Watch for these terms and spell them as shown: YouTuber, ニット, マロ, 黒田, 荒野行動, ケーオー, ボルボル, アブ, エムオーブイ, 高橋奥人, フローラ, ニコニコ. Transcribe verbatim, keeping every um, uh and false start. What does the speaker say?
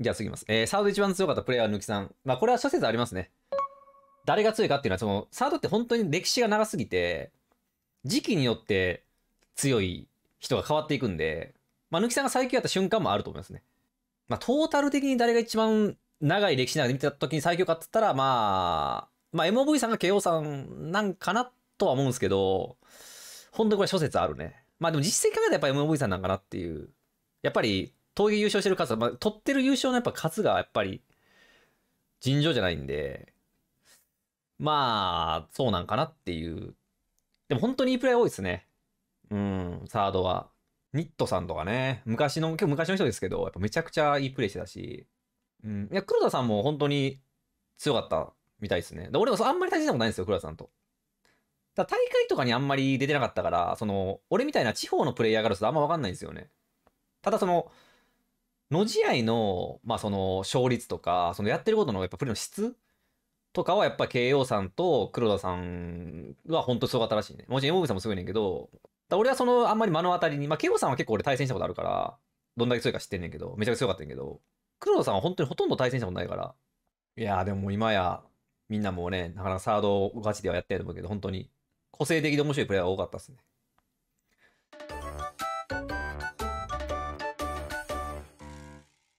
じゃあ次いきます。えー、サード一番強かったプレイヤー抜きさん。まあこれは諸説ありますね。誰が強いかっていうのは、その、サードって本当に歴史が長すぎて、時期によって強い人が変わっていくんで、まあ抜きさんが最強やった瞬間もあると思いますね。まあトータル的に誰が一番長い歴史の中で見てた時に最強かって言ったら、まあ、まあ エムオーブイ さんが ケーオー さんなんかなとは思うんですけど、本当にこれ諸説あるね。まあでも実績考えたらやっぱ エムオーブイ さんなんかなっていう。やっぱり、闘技優勝してる数は、まあ、取ってる優勝のやっぱ数がやっぱり尋常じゃないんで、まあ、そうなんかなっていう。でも本当にいいプレイ多いですね。うん、サードは。ニットさんとかね、昔の、今日昔の人ですけど、やっぱめちゃくちゃいいプレイしてたし、うん、いや、黒田さんも本当に強かったみたいですね。で俺もあんまり大事なことないんですよ、黒田さんと。だ大会とかにあんまり出てなかったから、その、俺みたいな地方のプレイヤーからするとあんま分かんないんですよね。ただその、の試合の、まあその、勝率とか、そのやってることのやっぱプレーの質とかはやっぱ ケーオー さんと黒田さんは本当にすごかったらしいね。もちろん エムオーブイ さんもすごいねんけど、俺はその、あんまり目の当たりに、まあ ケーオー さんは結構俺対戦したことあるから、どんだけ強いか知ってんねんけど、めちゃくちゃ強かったんやけど、黒田さんは本当にほとんど対戦したことないから、いやーでももう今や、みんなもうね、なかなかサードガチではやってると思うけど、本当に個性的で面白いプレーが多かったですね。